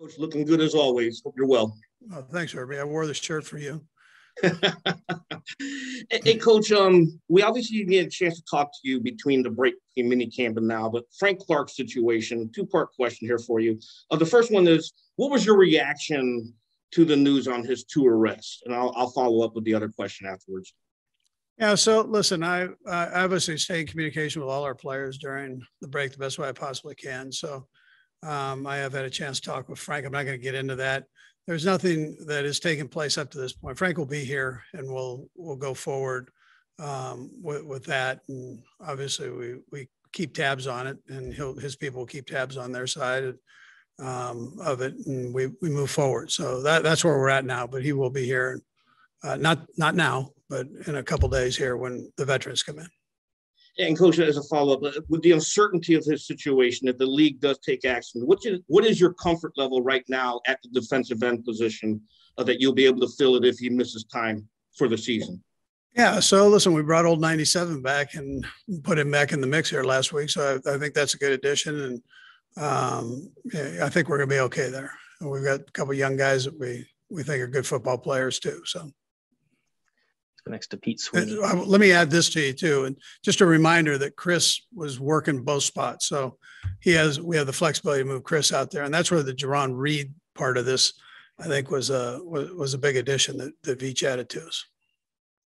Coach, looking good as always. Hope you're well. Oh, thanks, Herbie. I wore the shirt for you. Hey, Coach, we obviously didn't get a chance to talk to you between the break between minicamp and now, but Frank Clark's situation, two-part question here for you. The first one is, what was your reaction to the news on his two arrests? And I'll follow up with the other question afterwards. Yeah, so listen, I obviously stay in communication with all our players during the break the best way I possibly can. So I have had a chance to talk with Frank. I'm not going to get into that. There's nothing that has taken place up to this point. Frank will be here, and we'll go forward with that. And obviously, we keep tabs on it, and his people will keep tabs on their side of it, and we move forward. So that's where we're at now. But he will be here, not now, but in a couple of days here when the veterans come in. And Coach, as a follow-up, with the uncertainty of his situation, if the league does take action, what is your comfort level right now at the defensive end position that you'll be able to fill it if he misses time for the season? Yeah, so listen, we brought old 97 back and put him back in the mix here last week, so I think that's a good addition, and I think we're going to be okay there. And we've got a couple of young guys that we think are good football players too, so. Next to Pete Sweeney. Let me add this to you too, and just a reminder that Chris was working both spots, so we have the flexibility to move Chris out there, and that's where the Jerron Reed part of this, I think, was a big addition that Veach added to us.